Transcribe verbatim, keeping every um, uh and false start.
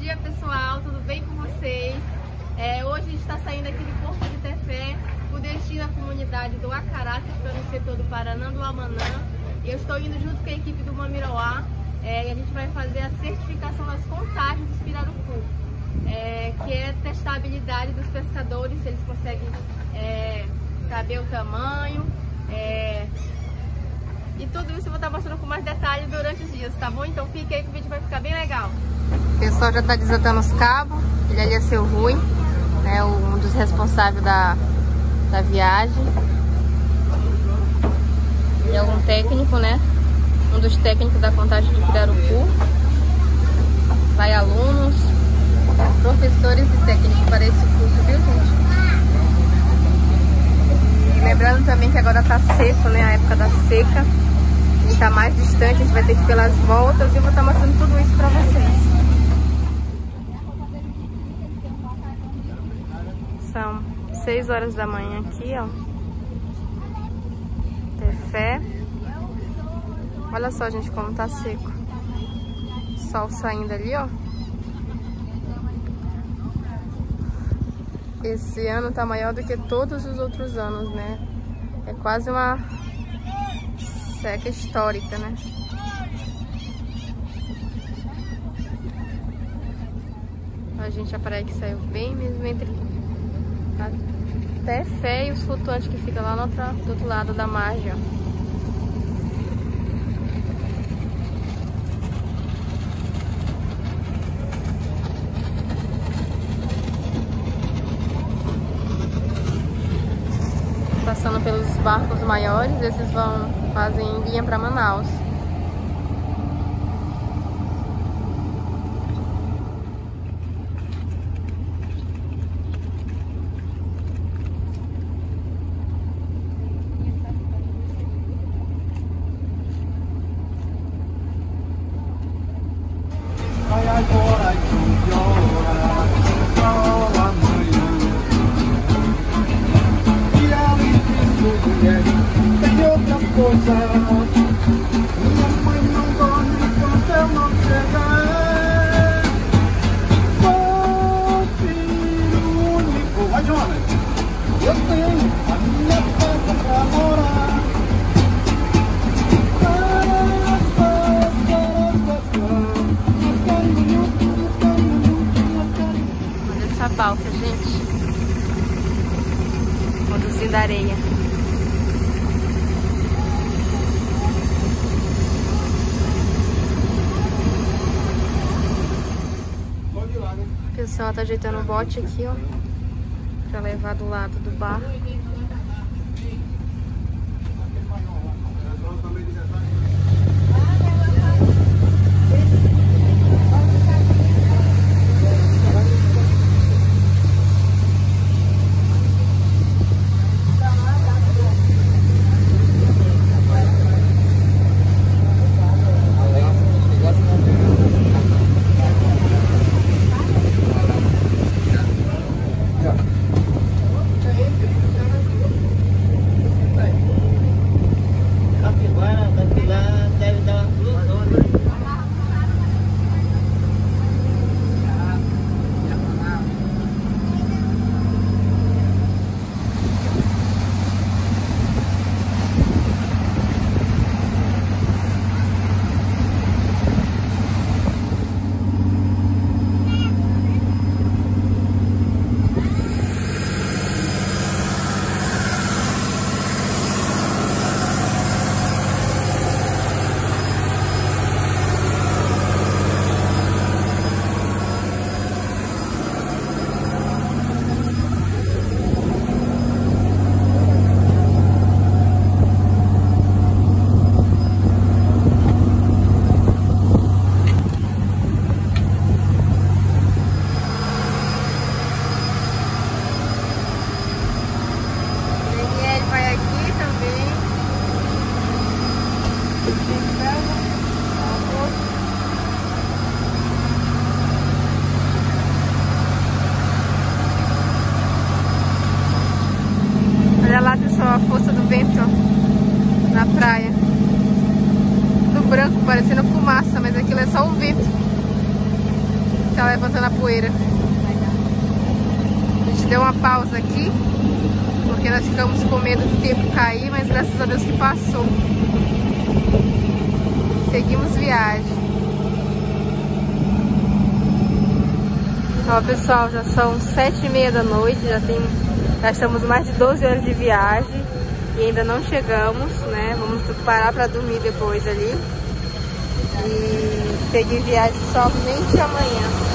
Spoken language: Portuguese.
Bom dia, pessoal, tudo bem com vocês? É, hoje a gente está saindo aqui do Porto de Tefé, o destino da comunidade do Acará, que fica no setor do Paraná do Amanã. Eu estou indo junto com a equipe do Mamirauá é, e a gente vai fazer a certificação das contagens dos pirarucu, é, que é testar a habilidade dos pescadores, se eles conseguem é, saber o tamanho. É, e tudo isso eu vou estar mostrando com mais detalhe durante os dias, tá bom? Então fique aí que o vídeo vai ficar bem legal. O pessoal já está desatando os cabos. Ele ali é seu Rui, né, um dos responsáveis da, da viagem. Ele é um técnico, né? Um dos técnicos da contagem de pirarucu. Vai alunos, professores e técnicos para esse curso, viu, gente? Lembrando também que agora está seco, né? A época da seca. A gente está mais distante, a gente vai ter que ir pelas voltas. E eu vou estar mostrando tudo isso para vocês. São seis horas da manhã aqui, ó. Tefé. Olha só, gente, como tá seco. Sol saindo ali, ó. Esse ano tá maior do que todos os outros anos, né? É quase uma seca histórica, né? A gente, a praia que saiu bem mesmo entre... até Tefé e os flutuantes que ficam lá no outro, do outro lado da margem, ó. Passando pelos barcos maiores, esses vão fazem linha para Manaus. Balsa, gente, conduzindo a areia. O pessoal tá ajeitando o bote aqui, ó, pra levar do lado do barco. Thank you. tá levantando a poeira. A gente deu uma pausa aqui, porque nós ficamos com medo do tempo cair, mas graças a Deus que passou. Seguimos viagem. Ó, pessoal, já são sete e meia da noite, já tem, nós estamos mais de doze horas de viagem e ainda não chegamos, né? Vamos parar para dormir depois ali e seguir viagem somente amanhã.